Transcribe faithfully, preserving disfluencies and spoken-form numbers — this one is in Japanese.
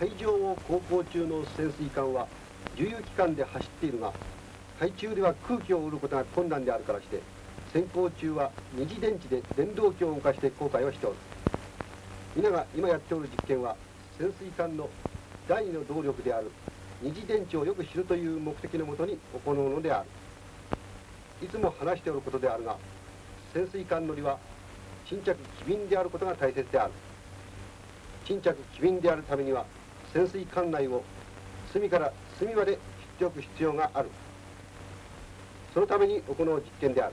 海上を航行中の潜水艦は重油機関で走っているが、海中では空気を売ることが困難であるからして、潜航中は二次電池で電動機を動かして航海をしておる。皆が今やっておる実験は、潜水艦の第二の動力である二次電池をよく知るという目的のもとに行うのである。いつも話しておることであるが、潜水艦乗りは沈着機敏であることが大切である。沈着機敏であるためには、潜水艦内を隅から隅まで知っておく必要がある。そのために行う実験である。